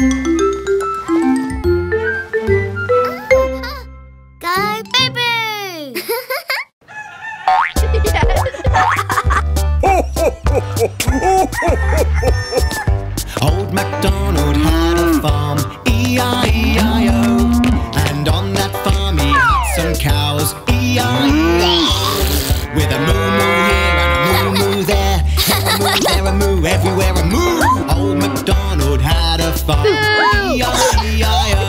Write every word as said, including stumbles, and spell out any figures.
Old MacDonald had a farm, E I E I O. And on that farm he had some cows, E I E I O. With a moo-moo here and a moo-moo there, a moo there, a moo everywhere, a moo. Old MacDonald had a farm, E I E I O.